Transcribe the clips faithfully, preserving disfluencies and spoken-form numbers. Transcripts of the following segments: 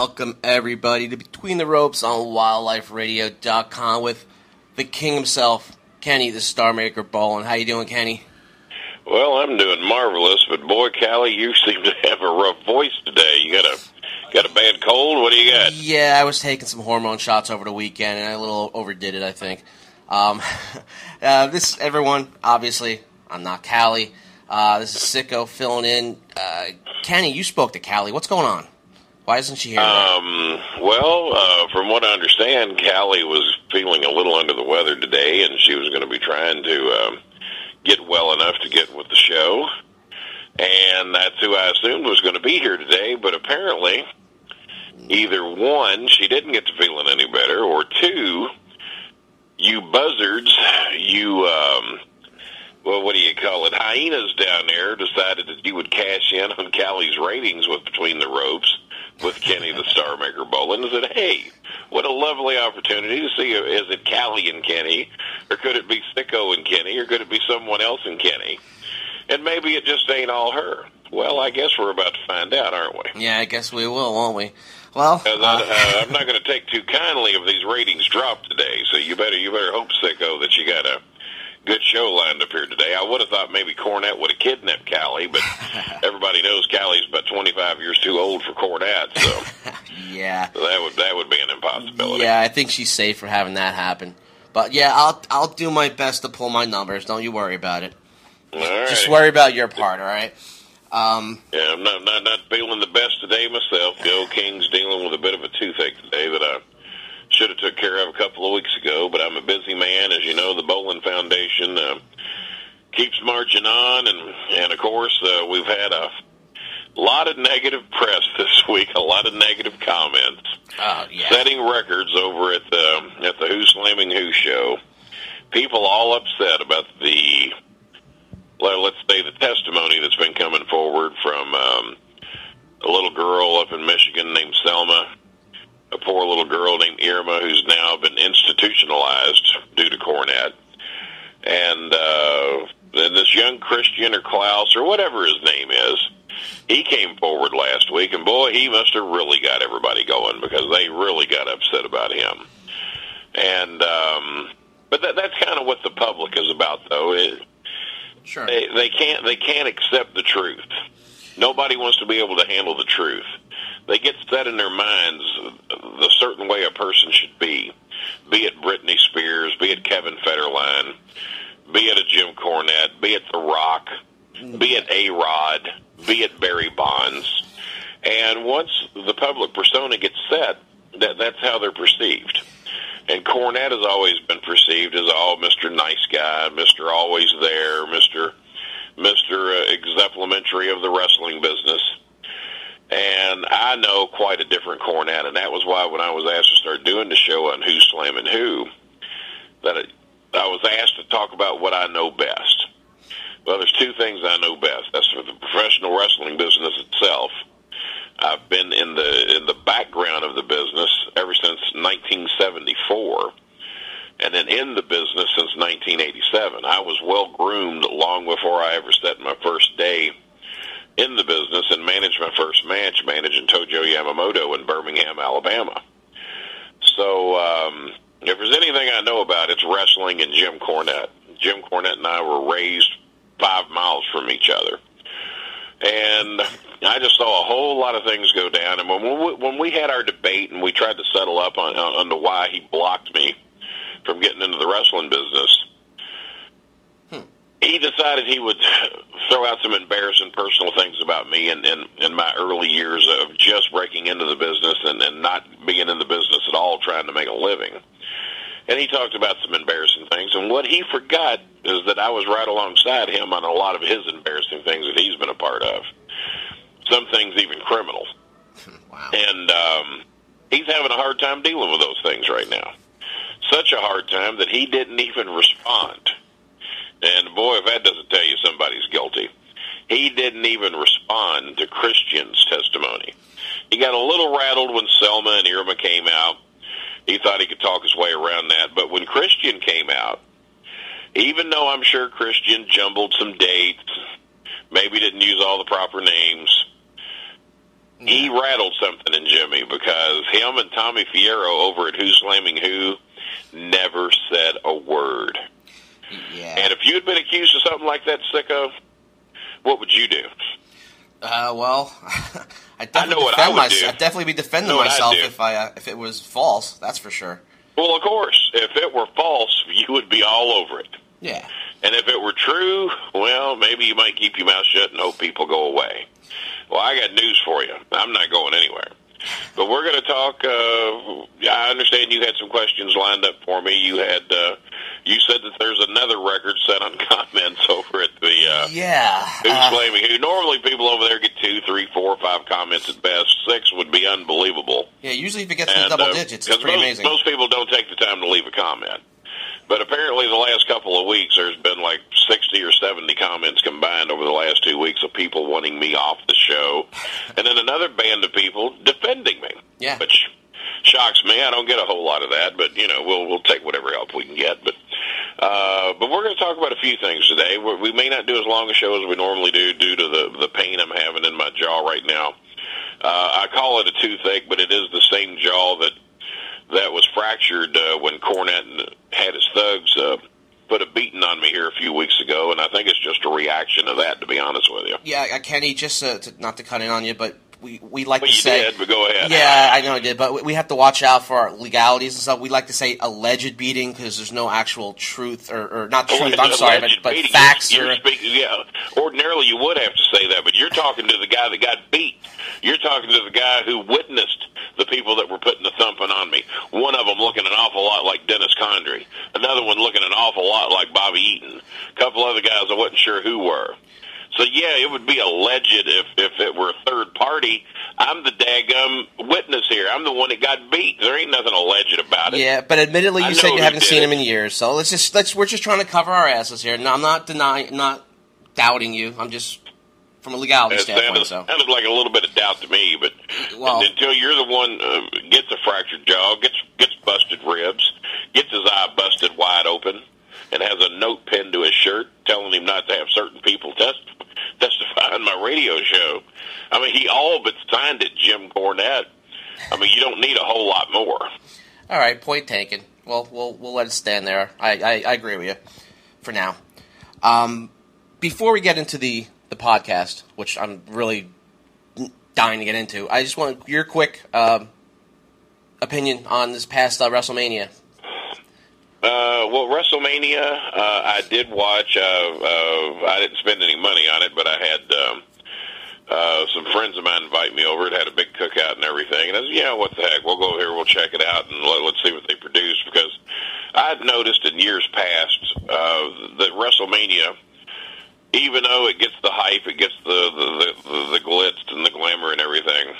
Welcome, everybody, to Between the Ropes on wildlife radio dot com with the king himself, Kenny the Star Maker Bolin. How you doing, Kenny? Well, I'm doing marvelous, but boy, Callie, you seem to have a rough voice today. You got a got a bad cold? What do you got? Yeah, I was taking some hormone shots over the weekend, and I a little overdid it, I think. Um, uh, this everyone, obviously, I'm not Callie. Uh, this is Sicko filling in. Uh, Kenny, you spoke to Callie. What's going on? Why isn't she here? Um, well, uh, from what I understand, Callie was feeling a little under the weather today, and she was going to be trying to um, get well enough to get with the show. And that's who I assumed was going to be here today, but apparently, either one, she didn't get to feeling any better, or two, you buzzards, you, um, well, what do you call it, hyenas down there decided that you would cash in on Callie's ratings with Between the Ropes with Kenny the Star Maker Bolin and said, hey, what a lovely opportunity to see, is it Callie and Kenny, or could it be Sicko and Kenny, or could it be someone else and Kenny? And maybe it just ain't all her. Well, I guess we're about to find out, aren't we? Yeah, I guess we will, won't we? Well, uh, I, uh, I'm not going to take too kindly if these ratings drop today, so you better you better hope, Sicko, that you got a good show lined up here today. I would have thought maybe Cornette would have kidnapped Callie, but everybody knows Callie's about twenty-five years too old for Cornette, so yeah, so that would that would be an impossibility. Yeah, I think she's safe for having that happen. But yeah, I'll I'll do my best to pull my numbers. Don't you worry about it. All right. Just worry about your part. All right. Um, yeah, I'm not, not not feeling the best today myself. Go King's dealing with a bit of a toothache today that I should have took care of a couple of weeks ago, but I'm a busy man. As you know, the Bolin Foundation uh, keeps marching on, and, and of course, uh, we've had a lot of negative press this week, a lot of negative comments, oh, yeah. setting records over at the, at the Who's Slamming Who show. People all upset about the, well, let's say, the testimony that's been coming forward from um, a little girl up in Michigan named Selma, a poor little girl named Irma, who's now been institutionalized due to Cornette. And uh, then this young Christian or Klaus or whatever his name is, he came forward last week, and boy, he must have really got everybody going because they really got upset about him. And um, but that, that's kind of what the public is about, though. It, sure. They, they can't they can't accept the truth. Nobody wants to be able to handle the truth. They get set in their minds the certain way a person should be, be it Britney Spears, be it Kevin Federline, be it a Jim Cornette, be it The Rock, be it A Rod, be it Barry Bonds. And once the public persona gets set, that that's how they're perceived. And Cornette has always been perceived as, oh, Mister Nice Guy, Mister Always There, Mister Mister Uh, exemplary of the wrestling business. And I know quite a different Cornette, and that was why when I was asked to start doing the show on Who's Slamming Who, that it, I was asked to talk about what I know best. Well, there's two things I know best. That's for the professional wrestling business itself. I've been in the in the background of the business ever since nineteen seventy-four, and then in the business since nineteen eighty-seven. I was well groomed long before I ever set my first day in the business and managed my first match, managing Tojo Yamamoto in Birmingham, Alabama. So um, if there's anything I know about, it's wrestling and Jim Cornette. Jim Cornette and I were raised five miles from each other. And I just saw a whole lot of things go down. And when we, when we had our debate and we tried to settle up on, on, on the why he blocked me from getting into the wrestling business, he decided he would throw out some embarrassing personal things about me in, in, in my early years of just breaking into the business and, and not being in the business at all, trying to make a living. And he talked about some embarrassing things. And what he forgot is that I was right alongside him on a lot of his embarrassing things that he's been a part of. Some things even criminal. Wow. And um, he's having a hard time dealing with those things right now. Such a hard time that he didn't even respond. And boy, if that doesn't tell you somebody's guilty. He didn't even respond to Christian's testimony. He got a little rattled when Selma and Irma came out. He thought he could talk his way around that. But when Christian came out, even though I'm sure Christian jumbled some dates, maybe didn't use all the proper names, he rattled something in Jimmy, because him and Tommy Fierro over at Who's Slamming Who never said a word. Yeah. And if you had been accused of something like that, Sicko, what would you do? Uh, well, I'd definitely I know what I would myself. do. I'd definitely be defending myself if I uh, if it was false. That's for sure. Well, of course, if it were false, you would be all over it. Yeah. And if it were true, well, maybe you might keep your mouth shut and hope people go away. Well, I got news for you. I'm not going anywhere. But we're going to talk. Uh, I understand you had some questions lined up for me. You had. Uh, you said that there's another record set on comments over at the. Uh, yeah. Who's uh, Slamming Who? Normally, people over there get two, three, four, five comments at best. Six would be unbelievable. Yeah, usually if it gets to double uh, digits, it's pretty most, amazing. Most people don't take the time to leave a comment. But apparently the last couple of weeks, there's been like sixty or seventy comments combined over the last two weeks of people wanting me off the show. And then another band of people defending me. Yeah. Which shocks me. I don't get a whole lot of that, but, you know, we'll we'll take whatever help we can get. But uh, but we're going to talk about a few things today. We're, we may not do as long a show as we normally do due to the, the pain I'm having in my jaw right now. Uh, I call it a toothache, but it is the same jaw that that was fractured uh, when Cornette had his thugs uh, put a beating on me here a few weeks ago, and I think it's just a reaction to that, to be honest with you. Yeah, Kenny, just uh, to, not to cut in on you, but we, we like well, to you say... you did, but go ahead. Yeah, I know I did, but we have to watch out for our legalities and stuff. We like to say alleged beating because there's no actual truth, or, or not truth, oh, I'm sorry, but, but facts. You're, you're or... Speaking, yeah, ordinarily you would have to say that, but you're talking to the guy that got beat. You're talking to the guy who witnessed the people that were putting the thumping on me. One of them looking an awful lot like Dennis Condrey. Another one looking an awful lot like Bobby Eaton. A couple other guys I wasn't sure who were. So, yeah, it would be alleged if, if it were a third party. I'm the daggum witness here. I'm the one that got beat. There ain't nothing alleged about it. Yeah, but admittedly, you said you haven't seen him in years. So let's just let's we're just trying to cover our asses here. No, I'm not denying, not doubting you. I'm just. From a legality it standpoint, sounded, so. Sounded like a little bit of doubt to me, but well, until you're the one uh, gets a fractured jaw, gets gets busted ribs, gets his eye busted wide open, and has a note pinned to his shirt telling him not to have certain people test, testify on my radio show. I mean, he all but signed it, Jim Cornette. I mean, you don't need a whole lot more. All right, point taken. Well, we'll we'll let it stand there. I, I, I agree with you for now. Um, before we get into the the podcast, which I'm really dying to get into, I just want your quick uh, opinion on this past uh, WrestleMania. Uh, well, WrestleMania, uh, I did watch. Uh, uh, I didn't spend any money on it, but I had um, uh, some friends of mine invite me over. It had a big cookout and everything. And I said, yeah, what the heck, we'll go here, we'll check it out, and let, let's see what they produce. Because I've noticed in years past uh, that WrestleMania, even though it gets the hype, it gets the, the, the, the glitz and the glamour and everything,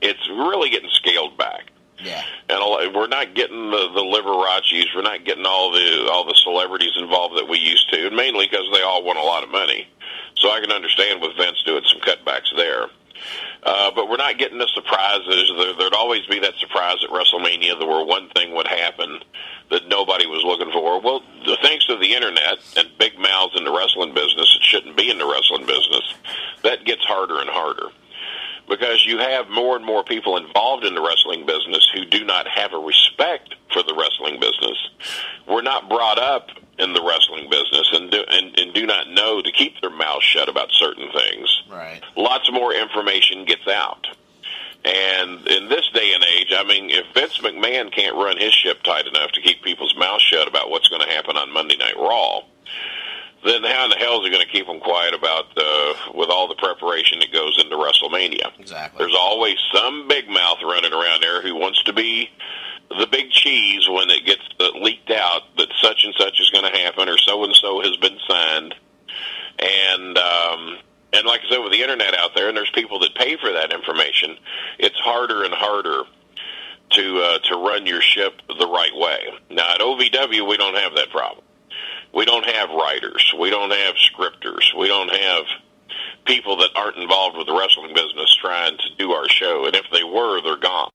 it's really getting scaled back. Yeah. And we're not getting the, the Liberace's, we're not getting all the all the celebrities involved that we used to, and mainly because they all want a lot of money. So I can understand with Vince doing some cutbacks there. Uh, but we're not getting the surprises. There, there'd always be that surprise at WrestleMania where one thing would happen that nobody was looking for. Well, thanks to the internet and big mouths in the wrestling business, it shouldn't be in the wrestling business, that gets harder and harder. Because you have more and more people involved in the wrestling business who do not have a respect for the wrestling business. We're not brought up in the wrestling business and do, and, and do not know to keep their mouths shut about certain things. Right. Lots more information gets out. And in this day and age, I mean, if Vince McMahon can't run his ship tight enough to keep people's mouths shut about what's going to happen on Monday Night Raw, then how in the hell is he going to keep them quiet about uh, with all the preparation that goes into WrestleMania? Exactly. There's always some big mouth running around there who wants to be the big cheese when it gets leaked out that such and such is going to happen or so and so has been signed. And um, and like I said, with the internet out there, and there's people that pay for that information, it's harder and harder to uh, to run your ship the right way. Now at O V W, we don't have that problem. We don't have writers. We don't have scripters. We don't have people that aren't involved with the wrestling business trying to do our show. And if they were, they're gone.